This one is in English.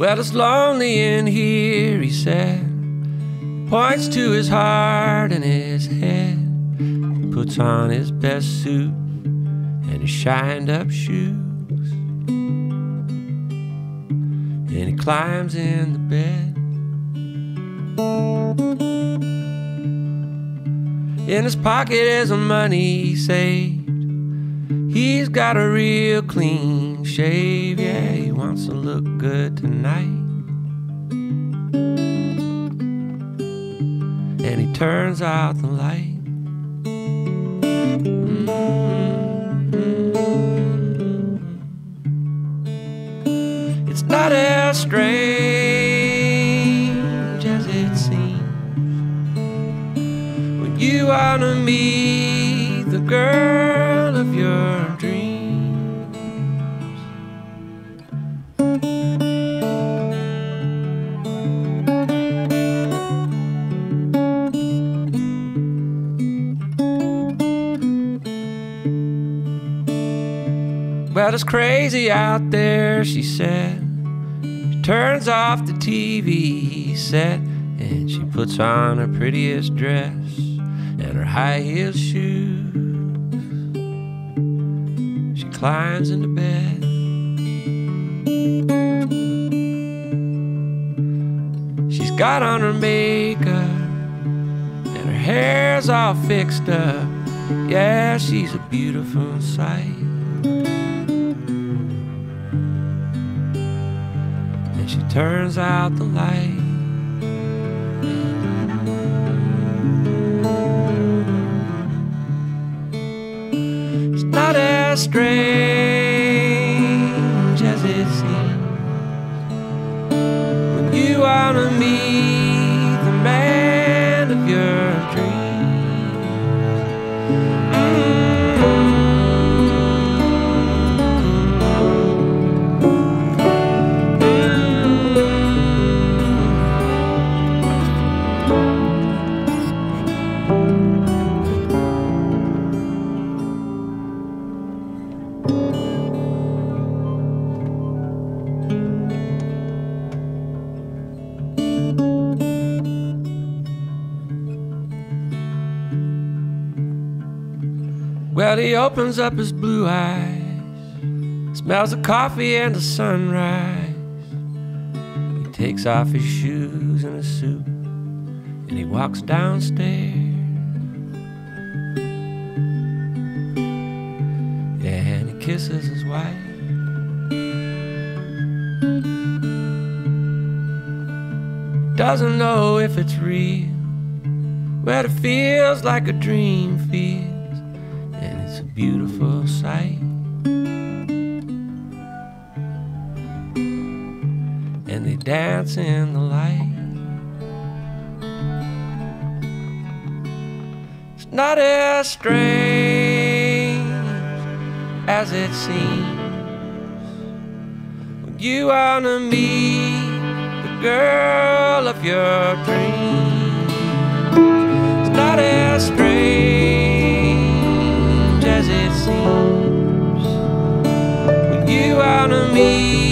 Well, it's lonely in here, he said. Points to his heart and his head. Puts on his best suit and his shined up shoes. And he climbs in the bed. In his pocket is the money he saved. He's got a real clean shave, yeah, he wants to look good tonight. And he turns out the light. It's not as strange as it seems when you are to meet the girl of your dreams. Well, it's crazy out there, she said. She turns off the TV set and she puts on her prettiest dress and her high-heeled shoes. She climbs into bed. She's got on her makeup and her hair's all fixed up. Yeah, she's a beautiful sight. She turns out the light. It's not as strange as it seems when you are to meet the man of your dreams. Well, he opens up his blue eyes, smells the coffee and the sunrise. He takes off his shoes and his suit, and he walks downstairs. And he kisses his wife. Doesn't know if it's real, but it feels like a dream feels. And it's a beautiful sight. And they dance in the light. It's not as strange as it seems when you want to meet the girl of your dreams. It's not as strange as it seems when you are to me.